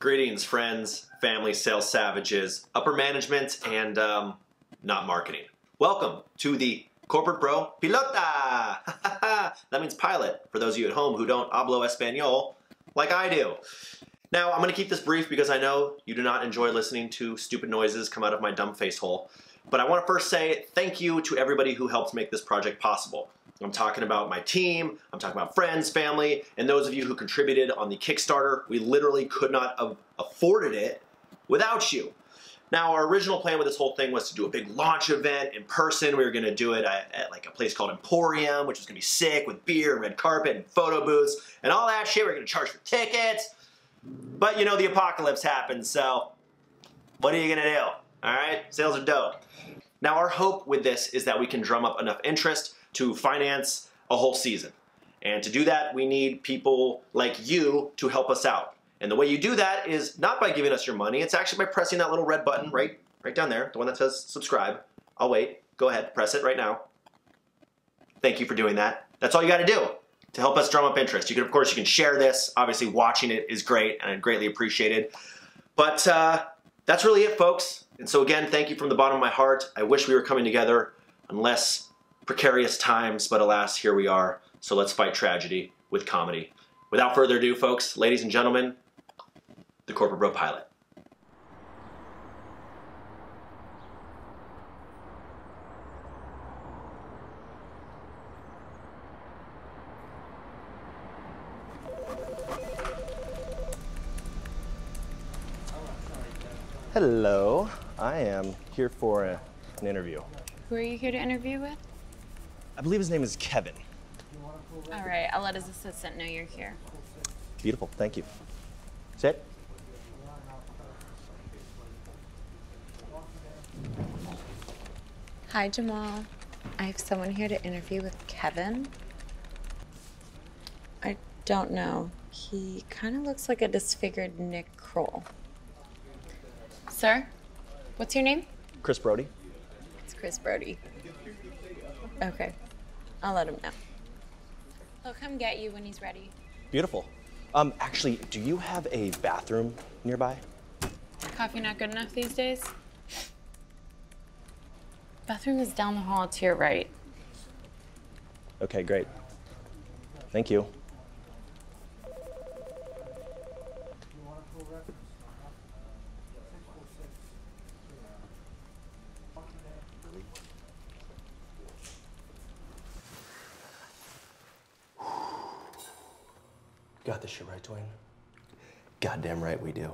Greetings, friends, family, sales savages, upper management, and not marketing. Welcome to the Corporate Bro Pilota. That means pilot, for those of you at home who don't hablo español like I do. Now, I'm going to keep this brief because I know you do not enjoy listening to stupid noises come out of my dumb face hole. But I want to first say thank you to everybody who helped make this project possible. I'm talking about my team, I'm talking about friends, family, and those of you who contributed on the Kickstarter. We literally could not have afforded it without you. Now, our original plan with this whole thing was to do a big launch event in person. We were going to do it at like a place called Emporium, which was going to be sick, with beer and red carpet and photo booths and all that shit. We were going to charge for tickets. But, you know, the apocalypse happened, so what are you going to do? All right? Sales are dope. Now, our hope with this is that we can drum up enough interest to finance a whole season. And to do that, we need people like you to help us out. And the way you do that is not by giving us your money. It's actually by pressing that little red button right down there, the one that says subscribe. I'll wait. Go ahead, press it right now. Thank you for doing that. That's all you got to do to help us drum up interest. You can, of course, you can share this. Obviously, watching it is great and greatly appreciated. But that's really it, folks. And so again, thank you from the bottom of my heart. I wish we were coming together unless precarious times, but alas, here we are. So let's fight tragedy with comedy. Without further ado, folks, ladies and gentlemen, the Corporate Bro Pilot. Hello, I am here for an interview. Who are you here to interview with? I believe his name is Kevin. All right, I'll let his assistant know you're here. Beautiful, thank you. Sit. Hi, Jamal. I have someone here to interview with Kevin. I don't know. He kind of looks like a disfigured Nick Kroll. Sir, what's your name? Chris Brody. It's Chris Brody. Okay. I'll let him know. He'll come get you when he's ready. Beautiful. Actually, do you have a bathroom nearby? Coffee not good enough these days? Bathroom is down the hall to your right. Okay, great. Thank you. Got this shit right, Dwayne? Goddamn right we do.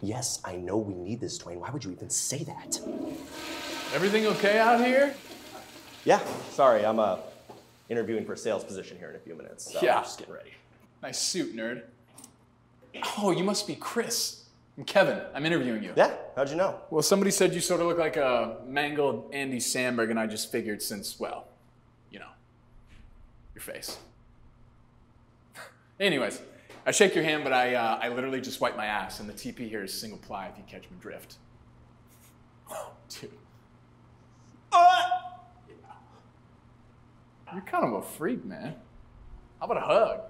Yes, I know we need this, Dwayne. Why would you even say that? Everything okay out here? Yeah, sorry, I'm interviewing for a sales position here in a few minutes. So yeah. I'm just getting ready. Nice suit, nerd. Oh, you must be Chris. I'm Kevin, I'm interviewing you. Yeah, how'd you know? Well, somebody said you sort of look like a mangled Andy Samberg, and I just figured since, well, you know, your face. Anyways, I shake your hand, but I literally just wipe my ass, and the TP here is single ply if you catch my drift. Oh, dude. Yeah. You're kind of a freak, man. How about a hug?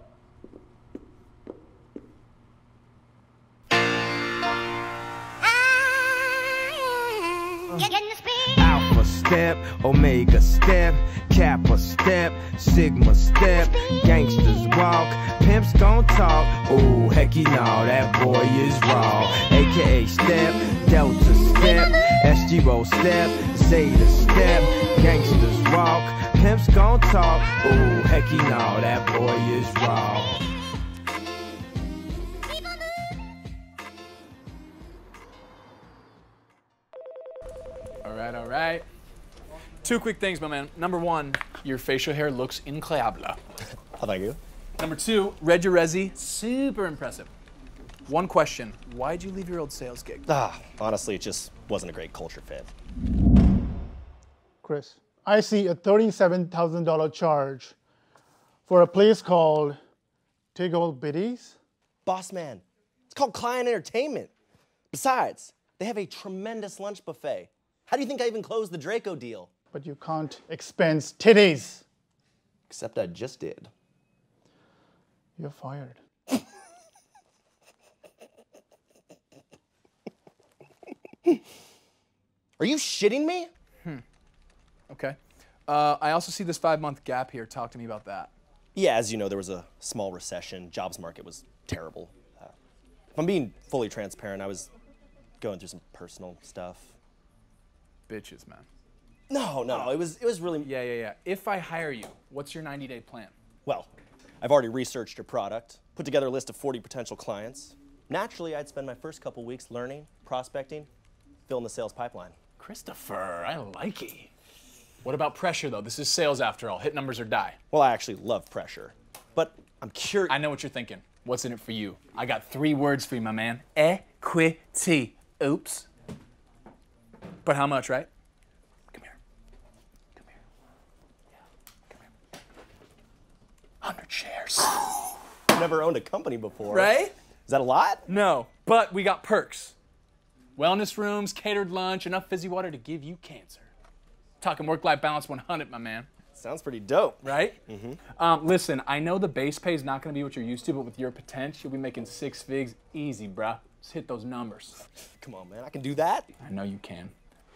Alpha step, Omega step, Kappa step, Sigma step, gangsters walk, pimps gon' talk, ooh, hecky no, that boy is raw, AKA step, Delta step, SGO step, Zeta step, gangsters walk, pimps gon' talk, ooh, hecky no, that boy is raw. All right. Two quick things, my man. Number one, your facial hair looks incroyable. Thank you. Number two, Reggie Rezzi, super impressive. One question, why'd you leave your old sales gig? Honestly, it just wasn't a great culture fit. Chris, I see a $37,000 charge for a place called Tiggle Bitties. Boss man, it's called client entertainment. Besides, they have a tremendous lunch buffet. How do you think I even closed the Draco deal? But you can't expense titties. Except I just did. You're fired. Are you shitting me? Okay. I also see this 5-month gap here. Talk to me about that. Yeah, as you know, there was a small recession. Jobs market was terrible. If I'm being fully transparent, I was going through some personal stuff. Bitches, man. No, no, it was really... Yeah. If I hire you, what's your 90-day plan? Well, I've already researched your product, put together a list of 40 potential clients. Naturally, I'd spend my first couple weeks learning, prospecting, filling the sales pipeline. Christopher, I like it. What about pressure, though? This is sales, after all. Hit numbers or die. Well, I actually love pressure, but I'm curious. I know what you're thinking. What's in it for you? I got 3 words for you, my man. Equity. Oops. But how much, right? Come here. 100 shares. I've never owned a company before. Right? Is that a lot? No, but we got perks. Wellness rooms, catered lunch, enough fizzy water to give you cancer. Talking work-life balance 100, my man. Sounds pretty dope. Right? Mm-hmm. Listen, I know the base pay is not going to be what you're used to, but with your potential, you'll be making 6 figs easy, bruh. Just hit those numbers. Come on, man. I can do that. I know you can.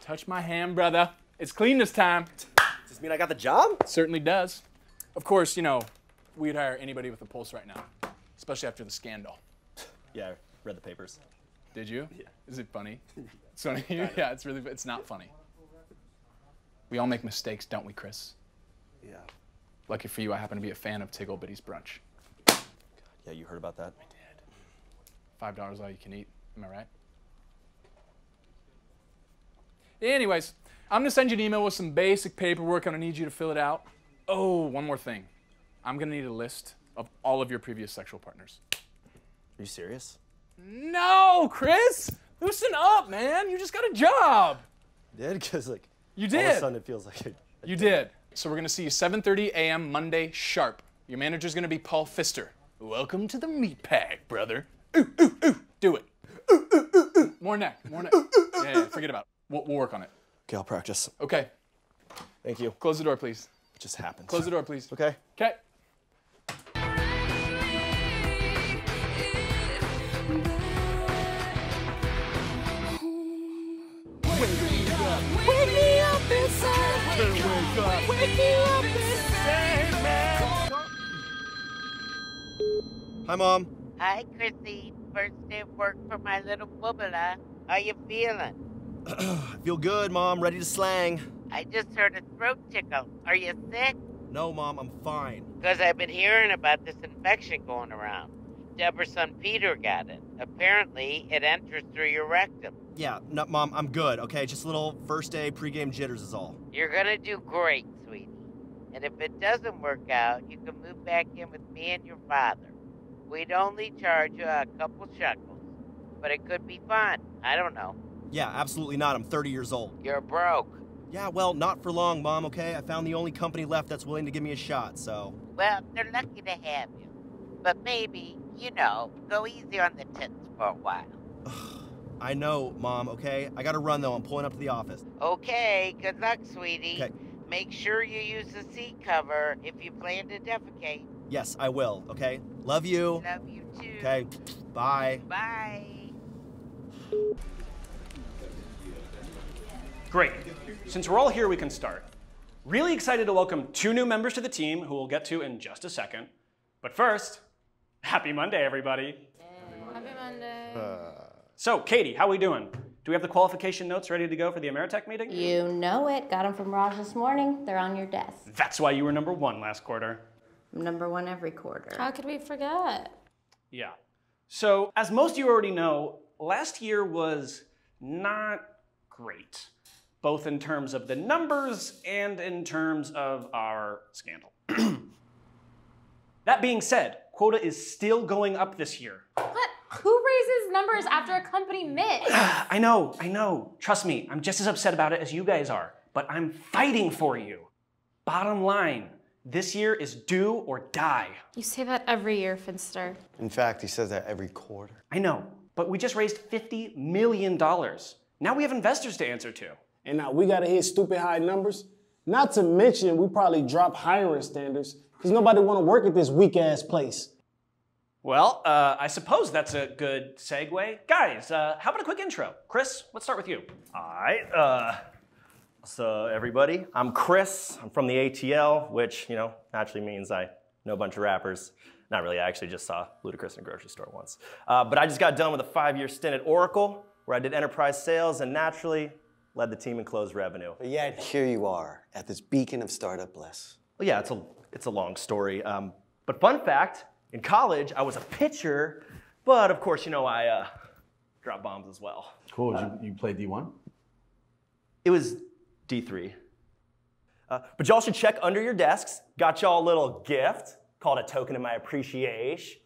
Touch my hand, brother. It's clean this time. Does this mean I got the job? It certainly does. Of course, you know, we'd hire anybody with a pulse right now, especially after the scandal. Yeah, I read the papers. Did you? Yeah. Is it funny? It's funny? Yeah, it's really, it's not funny. We all make mistakes, don't we, Chris? Yeah. Lucky for you, I happen to be a fan of Tiggle Bitties Brunch. God, yeah, you heard about that? I did. $5 all you can eat, am I right? Anyways, I'm gonna send you an email with some basic paperwork. I'm gonna need you to fill it out. Oh, one more thing. I'm gonna need a list of all of your previous sexual partners. Are you serious? No, Chris! Loosen up, man! You just got a job! I did, because like... You did. All of a sudden, it feels like it. You did. So we're gonna see you 7:30 a.m. Monday sharp. Your manager's gonna be Paul Pfister. Welcome to the meat pack, brother. Ooh, ooh, ooh. Do it. Ooh, ooh, ooh, ooh. More neck. Yeah, forget about it. We'll work on it. Okay, I'll practice. Okay. Thank you. Close the door, please. It just happened. Close the door, please. Okay. Okay. Hi, Mom. Hi, Chrissy. First day of work for my little boobala. How you feeling? I feel good, Mom. Ready to slang. I just heard a throat tickle. Are you sick? No, Mom. I'm fine. Because I've been hearing about this infection going around. Deborah's son Peter got it. Apparently, it enters through your rectum. Yeah, no, Mom, I'm good, okay? Just a little first day pregame jitters is all. You're gonna do great, sweetie. And if it doesn't work out, you can move back in with me and your father. We'd only charge you a couple shekels, but it could be fun. I don't know. Yeah, absolutely not. I'm 30 years old. You're broke. Yeah, well, not for long, Mom, okay? I found the only company left that's willing to give me a shot, so... Well, they're lucky to have you. But maybe, you know, go easy on the tits for a while. I know, Mom, okay? I gotta run, though. I'm pulling up to the office. Okay, good luck, sweetie. Okay. Make sure you use the seat cover if you plan to defecate. Yes, I will, okay? Love you. Love you, too. Okay, bye. Bye. Great. Since we're all here, we can start. Really excited to welcome 2 new members to the team, who we'll get to in just a second. But first, happy Monday, everybody. Happy Monday. So, Katie, how are we doing? Do we have the qualification notes ready to go for the Ameritech meeting? You know it. Got them from Raj this morning. They're on your desk. That's why you were #1 last quarter. I'm #1 every quarter. How could we forget? Yeah. So, as most of you already know, last year was not great, both in terms of the numbers and in terms of our scandal. That being said, quota is still going up this year. What? Who raises numbers after a company miss? I know. Trust me, I'm just as upset about it as you guys are, but I'm fighting for you. Bottom line, this year is do or die. You say that every year, Finster. In fact, he says that every quarter. I know, but we just raised $50 million. Now we have investors to answer to. And now we gotta hit stupid high numbers? Not to mention, we probably drop hiring standards because nobody want to work at this weak-ass place. Well, I suppose that's a good segue. Guys, how about a quick intro? Chris, let's start with you. All right. So everybody, I'm Chris. I'm from the ATL, which, you know, naturally means I know a bunch of rappers. Not really, I actually just saw Ludacris in a grocery store once. But I just got done with a 5-year stint at Oracle, where I did enterprise sales and naturally led the team in closed revenue. But yet here you are at this beacon of startup bliss. Well, yeah, it's a long story. But fun fact, in college, I was a pitcher, but of course, you know, I dropped bombs as well. Cool, you played D1? It was D3. But y'all should check under your desks. Got y'all a little gift called a token of my appreciation.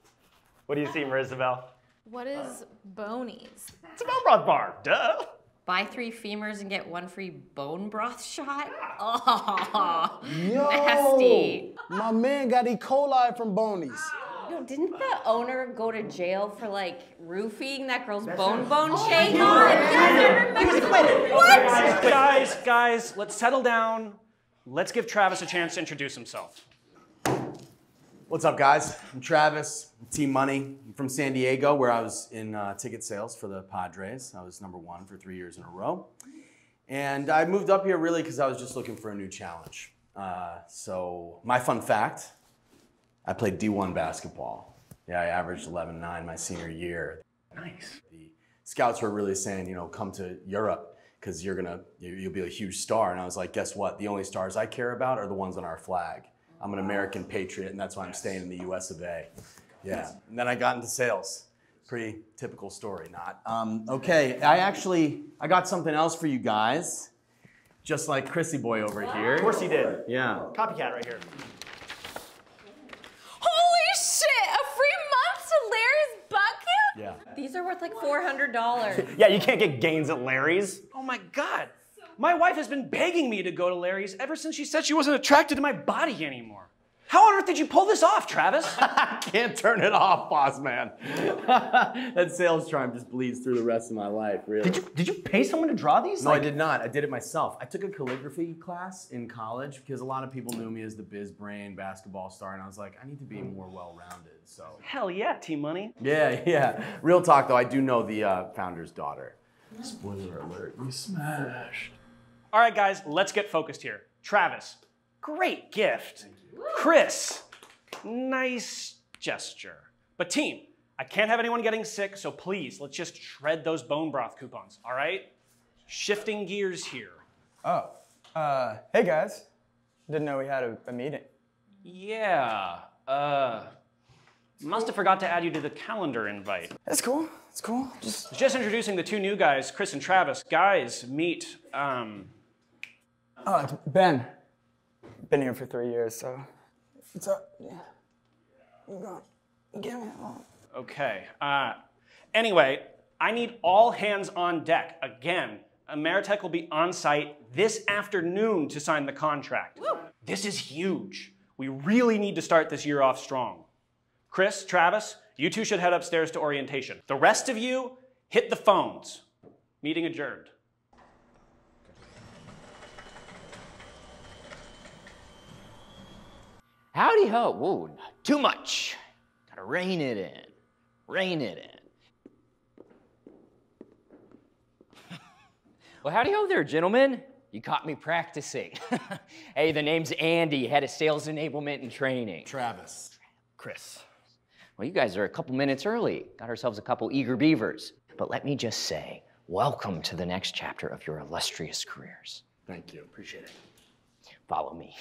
What do you see, Marisabel? What is Boney's? It's a bone broth bar, duh. Buy 3 femurs and get 1 free bone broth shot? Oh, yo, nasty. My man got E. coli from Boney's. No, didn't the owner go to jail for like roofing that girl's bone shake? Oh, he was acquitted. What? Guys, let's settle down. Let's give Travis a chance to introduce himself. What's up, guys? I'm Travis, Team Money. I'm from San Diego, where I was in ticket sales for the Padres. I was #1 for 3 years in a row. And I moved up here really because I was just looking for a new challenge. So my fun fact, I played D1 basketball. Yeah, I averaged 11.9 my senior year. Nice. The scouts were really saying, you know, come to Europe because you'll be a huge star. And I was like, guess what? The only stars I care about are the ones on our flag. I'm an American patriot, and that's why I'm staying in the US of A. Yeah, and then I got into sales. Pretty typical story, not. Okay, I got something else for you guys. Just like Chrissy boy over here. Of course he did. Yeah. Copycat right here. Holy shit, a free month to Larry's Bucket? Yeah. These are worth like $400. Yeah, you can't get gains at Larry's. Oh my God. My wife has been begging me to go to Larry's ever since she said she wasn't attracted to my body anymore. How on earth did you pull this off, Travis? I can't turn it off, boss man. That sales charm just bleeds through the rest of my life, really. Did you pay someone to draw these? No, I did not. I did it myself. I took a calligraphy class in college because a lot of people knew me as the biz brain basketball star, and I was like, I need to be more well-rounded, so. Hell yeah, T-Money. Yeah, yeah. Real talk, though, I do know the founder's daughter. Spoiler alert, you smashed. All right, guys, let's get focused here. Travis, great gift. Chris, nice gesture. But team, I can't have anyone getting sick, so please, let's just shred those bone broth coupons, all right? Shifting gears here. Oh, hey guys. Didn't know we had a meeting. Yeah, must have forgot to add you to the calendar invite. That's cool, that's cool. Just introducing the 2 new guys, Chris and Travis. Guys, meet, Oh, it's Ben. Been here for 3 years, so. What's up? Yeah. I'm gone. Give me a moment. Okay. Anyway, I need all hands on deck. Again, Ameritech will be on site this afternoon to sign the contract. Woo. This is huge. We really need to start this year off strong. Chris, Travis, you 2 should head upstairs to orientation. The rest of you, hit the phones. Meeting adjourned. Howdy ho, whoa, too much. Gotta rein it in, rein it in. Well, howdy ho there, gentlemen. You caught me practicing. Hey, the name's Andy, head of sales enablement and training. Travis. Chris. Well, you guys are a couple minutes early. Got ourselves a couple eager beavers. But let me just say, welcome to the next chapter of your illustrious careers. Thank you, appreciate it. Follow me.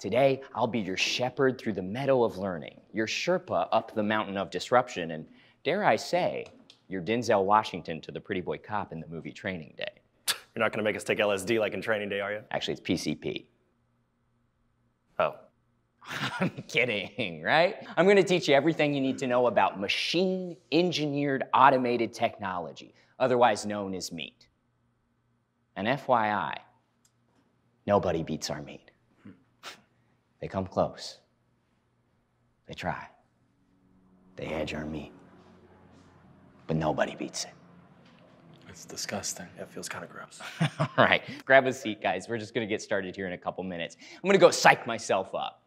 Today, I'll be your shepherd through the meadow of learning, your Sherpa up the mountain of disruption, and dare I say, your Denzel Washington to the pretty boy cop in the movie Training Day. You're not gonna make us take LSD like in Training Day, are you? Actually, it's PCP. Oh. I'm kidding, right? I'm gonna teach you everything you need to know about machine-engineered automated technology, otherwise known as meat. And FYI, nobody beats our meat. They come close. They try. They edge our meat. But nobody beats it. It's disgusting. It feels kind of gross. All right, grab a seat, guys. We're just gonna get started here in a couple minutes. I'm gonna go psych myself up.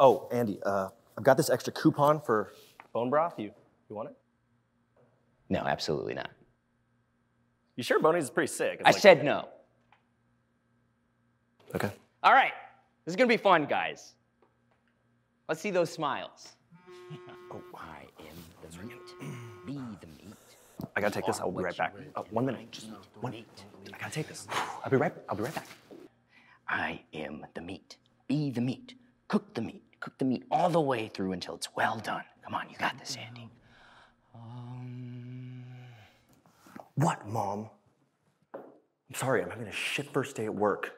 Oh, Andy, I've got this extra coupon for Bone broth, you want it? No, absolutely not. You sure Boney's is pretty sick? It's I said no. Okay. All right, this is gonna be fun, guys. Let's see those smiles. Oh, I am the meat. Be the meat. I gotta take this. I'll be right back. Oh, 1 minute. Just 1 minute. I gotta take this. I'll be right back. I am the meat. Be the meat. Cook the meat. Cook the meat all the way through until it's well done. Come on, you got this, Andy. What, Mom? I'm sorry, I'm having a shit first day at work.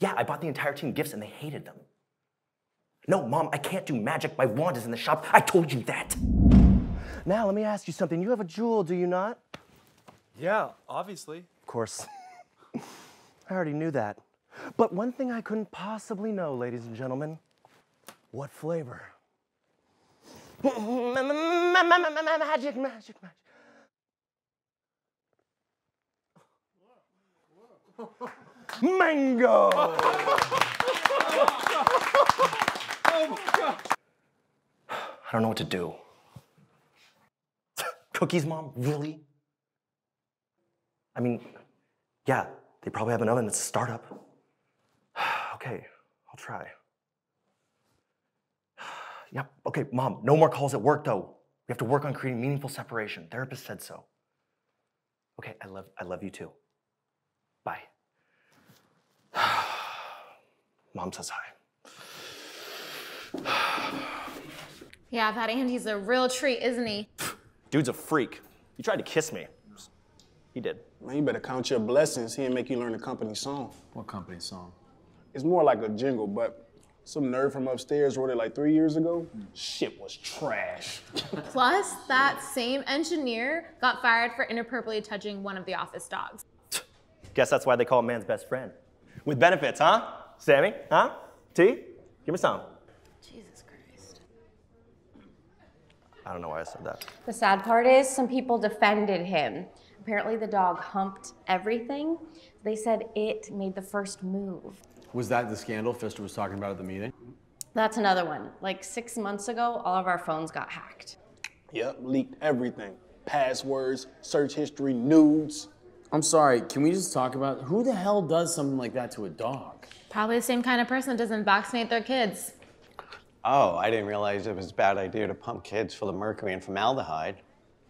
Yeah, I bought the entire team gifts and they hated them. No, Mom, I can't do magic. My wand is in the shop. I told you that. Now, let me ask you something. You have a jewel, do you not? Yeah, obviously. Of course. I already knew that. But one thing I couldn't possibly know, ladies and gentlemen, what flavor? Magic. Mango! Oh my gosh. I don't know what to do. Cookies, Mom? Really? I mean, yeah, they probably have an oven that's a startup. Okay, I'll try. Yep, okay, Mom, no more calls at work though. We have to work on creating meaningful separation. Therapist said so. Okay, I love you too. Bye. Mom says hi. Yeah, that Andy's a real treat, isn't he? Dude's a freak. He tried to kiss me. He did. Man, you better count your blessings. He didn't make you learn the company song. What company song? It's more like a jingle, but some nerd from upstairs wrote it like 3 years ago. Shit was trash. Plus, that same engineer got fired for inappropriately touching one of the office dogs. Guess that's why they call it man's best friend. With benefits, huh? Sammy, huh? T, give me some. Jesus Christ. I don't know why I said that. The sad part is some people defended him. Apparently the dog humped everything. They said it made the first move. Was that the scandal Fister was talking about at the meeting? That's another one. Like 6 months ago, all of our phones got hacked. Yep, leaked everything. Passwords, search history, nudes. I'm sorry, can we just talk about who the hell does something like that to a dog? Probably the same kind of person that doesn't vaccinate their kids. Oh, I didn't realize it was a bad idea to pump kids full of mercury and formaldehyde.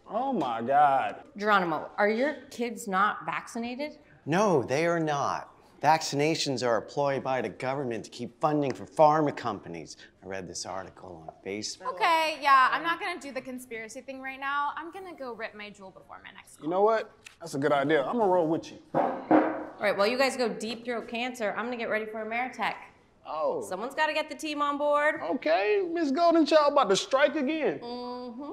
Oh my God. Geronimo, are your kids not vaccinated? No, they are not. Vaccinations are a ploy by the government to keep funding for pharma companies. I read this article on Facebook. Okay, yeah, I'm not gonna do the conspiracy thing right now. I'm gonna go rip my jewel before my next call. You know what? That's a good idea. I'm gonna roll with you. All right, well, you guys go deep throat cancer. I'm gonna get ready for Ameritech. Oh. Someone's gotta get the team on board. Okay, Miss Golden Child about to strike again. Mm-hmm.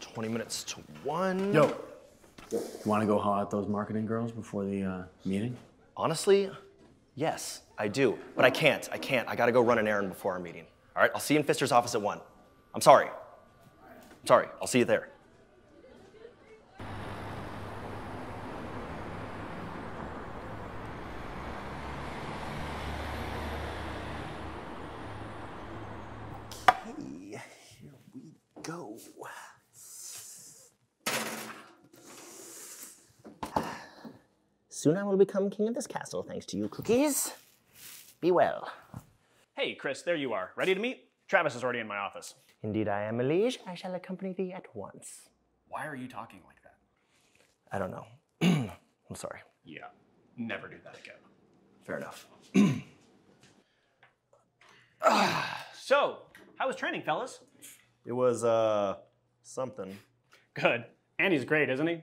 20 minutes to one. Yo. You want to go haul at those marketing girls before the meeting? Honestly, yes, I do. But I can't. I got to go run an errand before our meeting. All right, I'll see you in Fister's office at 1. I'm sorry. I'll see you there. Okay, here we go. Soon I will become king of this castle, thanks to you, cookies. Be well. Hey, Chris, there you are. Ready to meet? Travis is already in my office. Indeed I am, my liege. I shall accompany thee at once. Why are you talking like that? I don't know. I'm sorry. Yeah, never do that again. Fair enough. So, how was training, fellas? It was, something. Good. Andy's great, isn't he?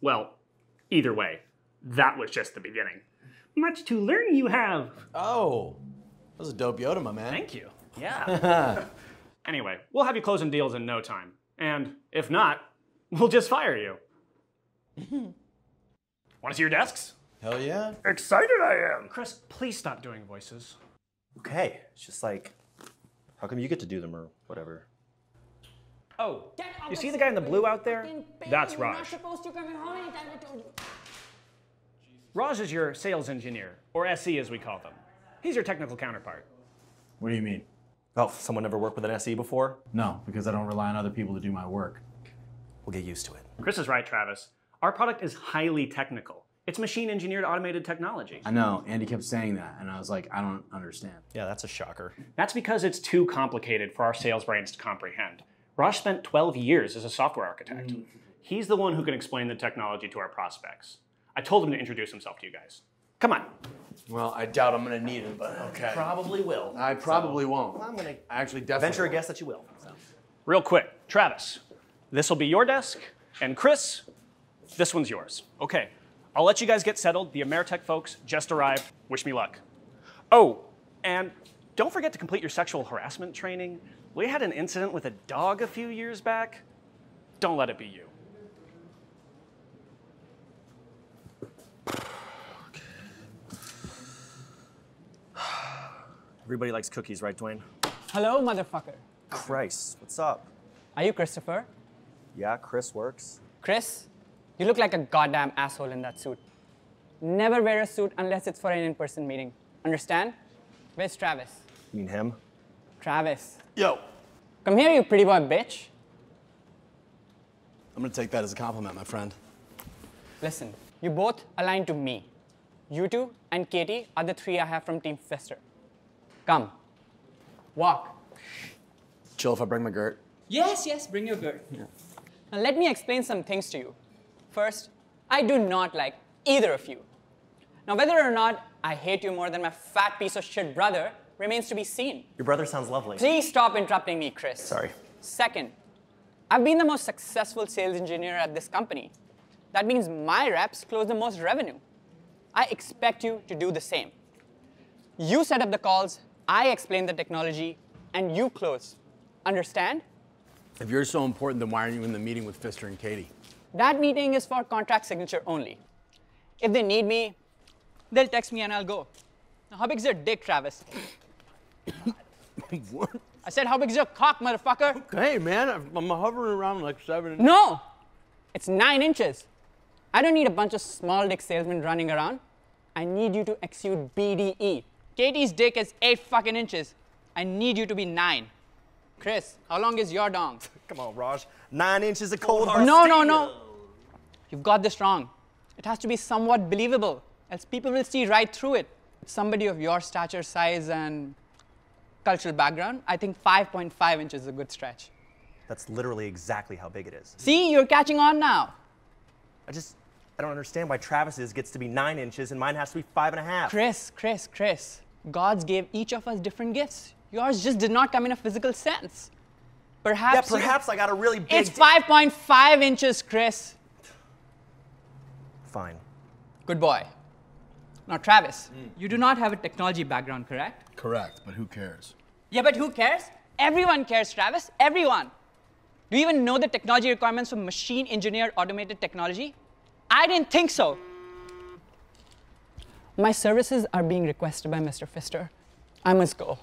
Well, either way, that was just the beginning. Much to learn you have. Oh, that was a dope Yoda, my man. Thank you. Yeah. Anyway, we'll have you closing deals in no time. And if not, we'll just fire you. Want to see your desks? Hell yeah. Excited I am. Chris, please stop doing voices. Okay, it's just like, how come you get to do them or whatever? Oh, you see the guy in the blue out there? That's Raj. Raj is your sales engineer, or SE as we call them. He's your technical counterpart. What do you mean? Oh, someone never worked with an SE before? No, because I don't rely on other people to do my work. We'll get used to it. Chris is right, Travis. Our product is highly technical. It's machine-engineered automated technology. I know, Andy kept saying that, and I was like, I don't understand. Yeah, that's a shocker. That's because it's too complicated for our sales brains to comprehend. Rosh spent 12 years as a software architect. He's the one who can explain the technology to our prospects. I told him to introduce himself to you guys. Come on. Well, I doubt I'm gonna need him, but okay. Probably will. I probably won't. I'm gonna actually definitely venture a guess that you will. So. Real quick, Travis, this will be your desk, and Chris, this one's yours. Okay, I'll let you guys get settled. The Ameritech folks just arrived. Wish me luck. Oh, and don't forget to complete your sexual harassment training. We had an incident with a dog a few years back. Don't let it be you. Everybody likes cookies, right, Dwayne? Hello, motherfucker. Christ, what's up? Are you Christopher? Yeah, Chris works. Chris, you look like a goddamn asshole in that suit. Never wear a suit unless it's for an in-person meeting. Understand? Where's Travis? You mean him? Travis. Yo. Come here, you pretty boy bitch. I'm gonna take that as a compliment, my friend. Listen, you both align to me. You two and Katie are the three I have from Team Fester. Come. Walk. Chill if I bring my GERD. Yes, yes, bring your GERD. Yeah. Now let me explain some things to you. First, I do not like either of you. Now whether or not I hate you more than my fat piece of shit brother remains to be seen. Your brother sounds lovely. Please stop interrupting me, Chris. Sorry. Second, I've been the most successful sales engineer at this company. That means my reps close the most revenue. I expect you to do the same. You set up the calls, I explain the technology, and you close. Understand? If you're so important, then why aren't you in the meeting with Fister and Katie? That meeting is for contract signature only. If they need me, they'll text me and I'll go. Now, how big's your dick, Travis? What? I said, how big's your cock, motherfucker? Okay, man, I'm hovering around like 7 inches. No, it's 9 inches. I don't need a bunch of small dick salesmen running around. I need you to exude BDE. Katie's dick is 8 fucking inches. I need you to be 9. Chris, how long is your dong? Come on, Raj. 9 inches of cold hard steel. No, no, no. You've got this wrong. It has to be somewhat believable, else people will see right through it. Somebody of your stature, size, and cultural background, I think 5.5 inches is a good stretch. That's literally exactly how big it is. See, you're catching on now. I don't understand why Travis's gets to be 9 inches and mine has to be 5.5. Chris. Gods gave each of us different gifts. Yours just did not come in a physical sense. Perhaps. Yeah, perhaps I got a really big. It's 5.5 inches, Chris. Fine. Good boy. Now, Travis, you do not have a technology background, correct? Correct, but who cares? Yeah, but who cares? Everyone cares, Travis. Everyone. Do you even know the technology requirements for machine-engineered automated technology? I didn't think so. My services are being requested by Mr. Fister. I must go.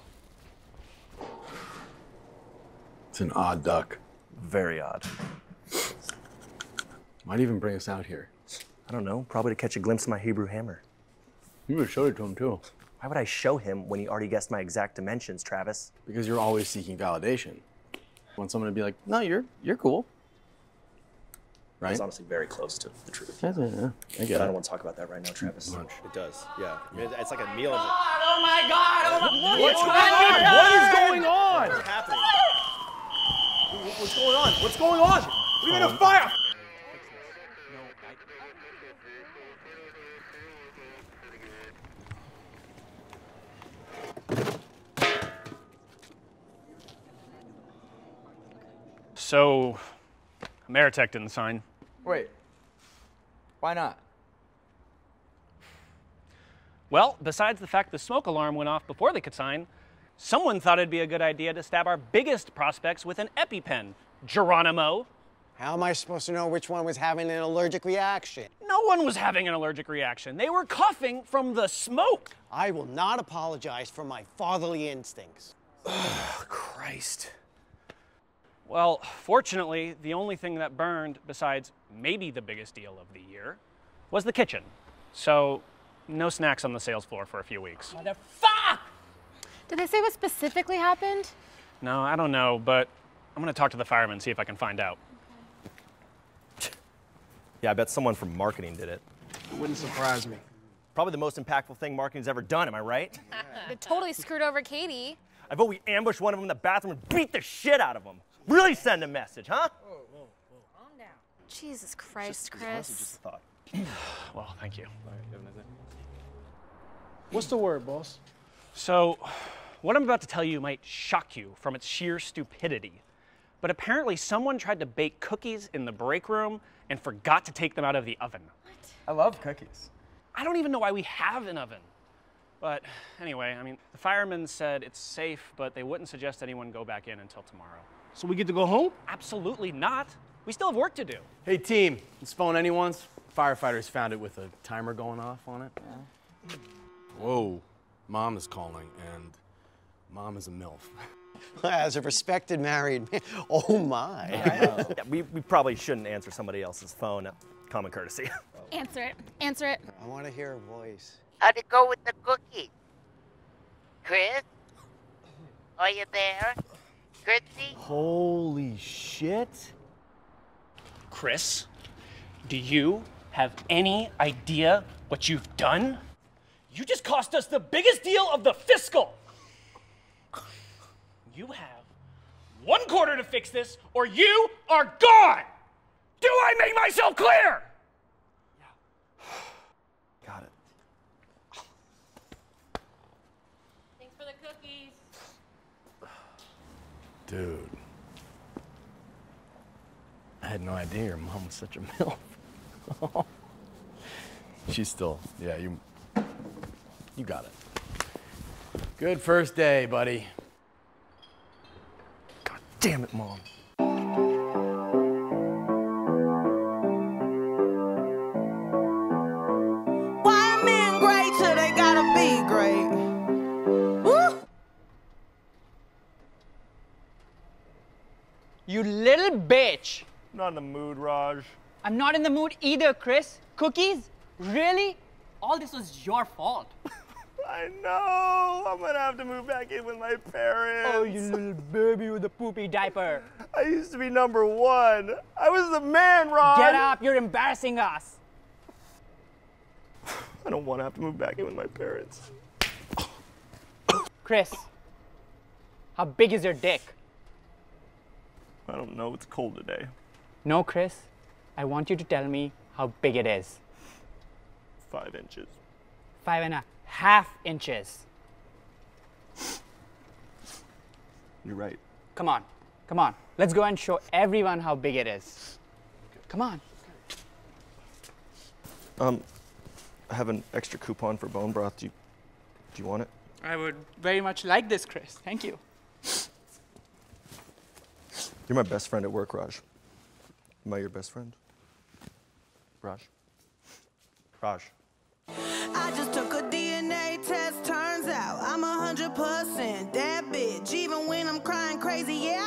It's an odd duck. Very odd. Might even bring us out here. I don't know, probably to catch a glimpse of my Hebrew hammer. You would show it to him too. Why would I show him when he already guessed my exact dimensions, Travis? Because you're always seeking validation. You want someone to be like, no, you're cool. Right? That's honestly very close to the truth. Yeah, yeah. I don't want to talk about that right now, Travis. Much. It does, yeah. It's like a meal. God, oh my God! What is going on? What's happening? What's going on? We're in a fire! So, Ameritech didn't sign. Wait, why not? Well, besides the fact the smoke alarm went off before they could sign, someone thought it'd be a good idea to stab our biggest prospects with an EpiPen, Geronimo. How am I supposed to know which one was having an allergic reaction? No one was having an allergic reaction. They were coughing from the smoke. I will not apologize for my fatherly instincts. Oh, Christ. Well, fortunately, the only thing that burned, besides maybe the biggest deal of the year, was the kitchen. So, no snacks on the sales floor for a few weeks. Motherfuck! Did they say what specifically happened? No, I don't know, but I'm gonna talk to the fireman and see if I can find out. Okay. Yeah, I bet someone from marketing did it. It wouldn't surprise me. Probably the most impactful thing marketing's ever done, am I right? They totally screwed over Katie. I vote we ambush one of them in the bathroom and beat the shit out of them. Really send a message, huh? Whoa, whoa, whoa. Calm down. Jesus Christ, just, Chris. Just a thought. Well, thank you. All right, you have another thing? What's the word, boss? So, what I'm about to tell you might shock you from its sheer stupidity, but apparently someone tried to bake cookies in the break room and forgot to take them out of the oven. What? I love cookies. I don't even know why we have an oven. But anyway, I mean, the firemen said it's safe, but they wouldn't suggest anyone go back in until tomorrow. So we get to go home? Absolutely not. We still have work to do. Hey, team, this phone anyone's? Firefighters found it with a timer going off on it. Yeah. Whoa, Mom is calling, and Mom is a MILF. As a respected married man, oh my. Yeah, we probably shouldn't answer somebody else's phone, common courtesy. Answer it, answer it. I want to hear a voice. How'd it go with the cookie? Chris? Are you there? Chrissy? Holy shit. Chris, do you have any idea what you've done? You just cost us the biggest deal of the fiscal. You have 1 quarter to fix this or you are gone. Do I make myself clear? Yeah. Got it. Dude, I had no idea your mom was such a MILF. She's still, yeah, you got it. Good first day, buddy. God damn it, Mom. Why men great till they gotta be great? You little bitch. I'm not in the mood, Raj. I'm not in the mood either, Chris. Cookies? Really? All this was your fault. I know. I'm gonna have to move back in with my parents. Oh, you little baby with a poopy diaper. I used to be #1. I was the man, Raj. Get up. You're embarrassing us. I don't want to have to move back in with my parents. Chris, how big is your dick? I don't know, it's cold today. No, Chris, I want you to tell me how big it is. 5 inches. 5.5 inches. You're right. Come on, come on. Let's go and show everyone how big it is. Come on. I have an extra coupon for bone broth. Do you want it? I would very much like this, Chris. Thank you. You're my best friend at work, Raj. Am I your best friend? Raj? Raj. I just took a DNA test, turns out I'm 100% that bitch. Even when I'm crying crazy, yeah.